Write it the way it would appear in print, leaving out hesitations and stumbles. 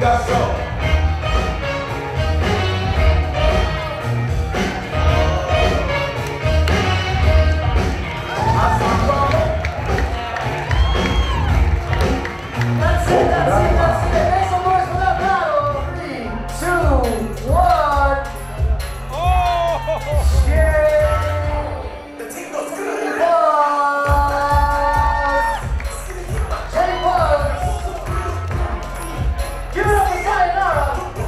That's all.